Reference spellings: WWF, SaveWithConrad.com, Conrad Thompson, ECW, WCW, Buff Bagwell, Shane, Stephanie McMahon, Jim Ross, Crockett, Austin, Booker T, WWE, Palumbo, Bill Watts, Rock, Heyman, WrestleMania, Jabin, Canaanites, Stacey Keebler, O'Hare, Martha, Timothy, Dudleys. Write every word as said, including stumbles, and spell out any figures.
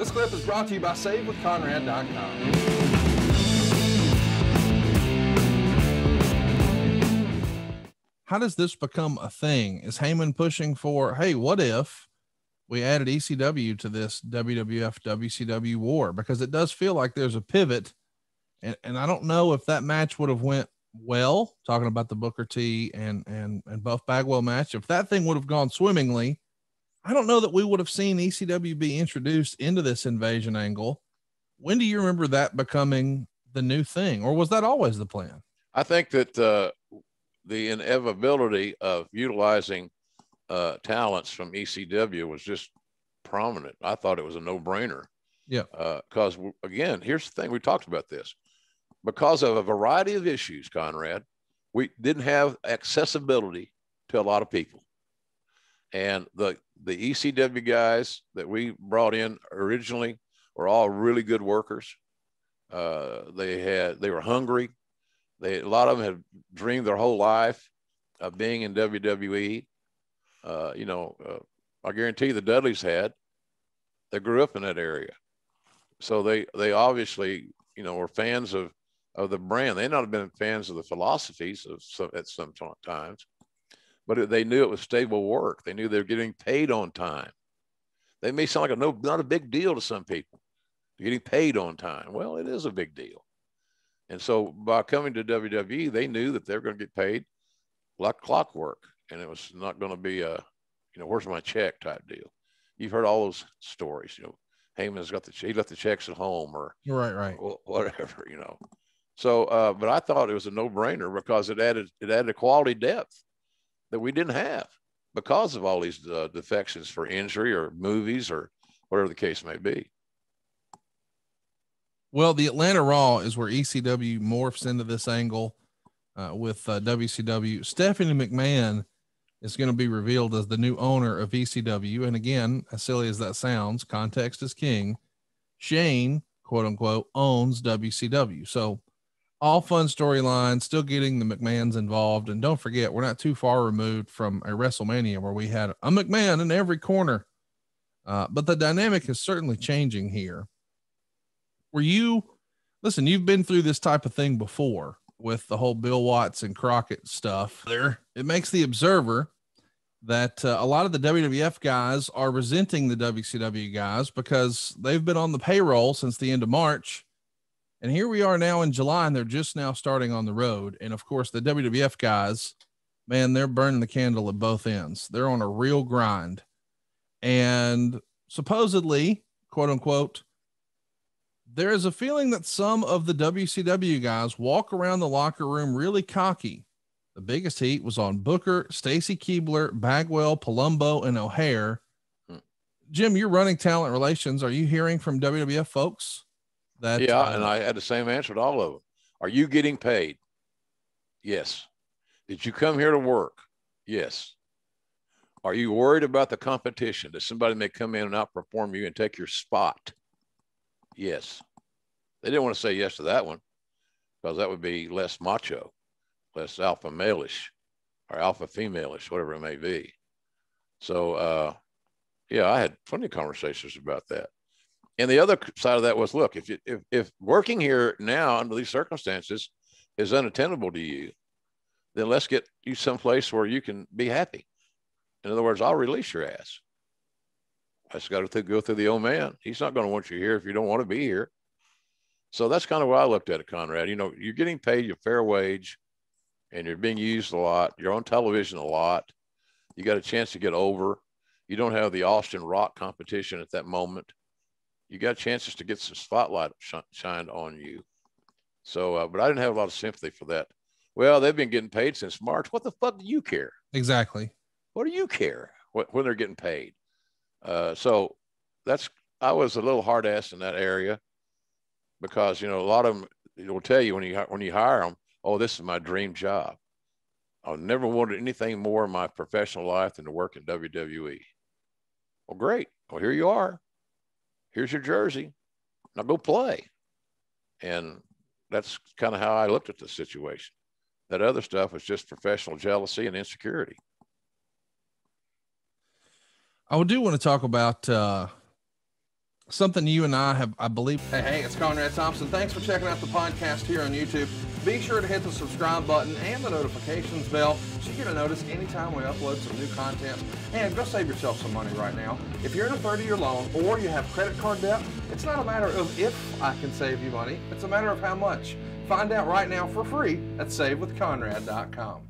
This clip is brought to you by Save With Conrad dot com. How does this become a thing? Is Heyman pushing for, hey, what if we added E C W to this W W F, W C W war? Because it does feel like there's a pivot. And, and I don't know if that match would have went well, talking about the Booker T and, and, and Buff Bagwell match. If that thing would have gone swimmingly, I don't know that we would have seen E C W be introduced into this invasion angle. When do you remember that becoming the new thing? Or was that always the plan? I think that, uh, the inevitability of utilizing uh, talents from E C W was just prominent. I thought it was a no-brainer. Yeah. Uh, because, again, here's the thing. We talked about this. Because of a variety of issues, Conrad, we didn't have accessibility to a lot of people. And the, the E C W guys that we brought in originally were all really good workers. Uh, they had, they were hungry. They, a lot of them have dreamed their whole life of being in W W E. Uh, you know, uh, I guarantee the Dudleys had. They grew up in that area. So they, they obviously, you know, were fans of, of the brand. They not have been fans of the philosophies of some, at some times, but they knew it was stable work. They knew they were getting paid on time. They may sound like a no, not a big deal to some people. They're getting paid on time. Well, it is a big deal. And so by coming to W W E, they knew that they were going to get paid like clockwork, and it was not going to be a, you know, where's my check type deal. You've heard all those stories, you know, Heyman's got the, he left the checks at home or right, right, or whatever, you know. So, uh, but I thought it was a no brainer because it added, it added a quality depth that we didn't have because of all these uh, defections for injury or movies or whatever the case may be. Well, the Atlanta Raw is where E C W morphs into this angle uh, with uh, W C W. Stephanie McMahon is going to be revealed as the new owner of E C W. And again, as silly as that sounds, context is king. Shane, quote unquote, owns W C W. So all fun storylines, still getting the McMahons involved. And don't forget, we're not too far removed from a WrestleMania where we had a McMahon in every corner. Uh, but the dynamic is certainly changing here. Were you, listen, you've been through this type of thing before with the whole Bill Watts and Crockett stuff there. It makes the observer that uh, a lot of the W W F guys are resenting the W C W guys because they've been on the payroll since the end of March. And here we are now in July and they're just now starting on the road. And of course the W W F guys, man, they're burning the candle at both ends. They're on a real grind. And supposedly, quote unquote, there is a feeling that some of the W C W guys walk around the locker room really cocky. The biggest heat was on Booker, Stacey Keebler, Bagwell, Palumbo, and O'Hare. Hmm. Jim, you're running talent relations. Are you hearing from W W F folks? That, yeah, uh, and I had the same answer to all of them. Are you getting paid? Yes. Did you come here to work? Yes. Are you worried about the competition? That somebody may come in and outperform you and take your spot? Yes. They didn't want to say yes to that one because that would be less macho, less alpha male-ish or alpha female-ish, whatever it may be. So, uh, yeah, I had plenty of conversations about that. And the other side of that was, look, if, you, if, if working here now under these circumstances is unattainable to you, then let's get you someplace where you can be happy. In other words, I'll release your ass. I just got to go through the old man. He's not going to want you here if you don't want to be here. So that's kind of why I looked at it, Conrad. You know, you're getting paid your fair wage and you're being used a lot. You're on television a lot. You got a chance to get over. You don't have the Austin Rock competition at that moment. You got chances to get some spotlight sh shined on you. So, uh, but I didn't have a lot of sympathy for that. Well, they've been getting paid since March. What the fuck do you care? Exactly. What do you care what, when they're getting paid? Uh, so that's, I was a little hard ass in that area because, you know, a lot of them will tell you when you, when you hire them, oh, this is my dream job. I've never wanted anything more in my professional life than to work in W W E. Well, great. Well, here you are. Here's your jersey. Now go play. And that's kind of how I looked at the situation. That other stuff was just professional jealousy and insecurity. I do want to talk about uh, something you and I have, I believe. Hey, hey, it's Conrad Thompson. Thanks for checking out the podcast here on YouTube. Be sure to hit the subscribe button and the notifications bell so you get a notice anytime we upload some new content. And go save yourself some money right now. If you're in a thirty-year loan or you have credit card debt, it's not a matter of if I can save you money. It's a matter of how much. Find out right now for free at save with conrad dot com.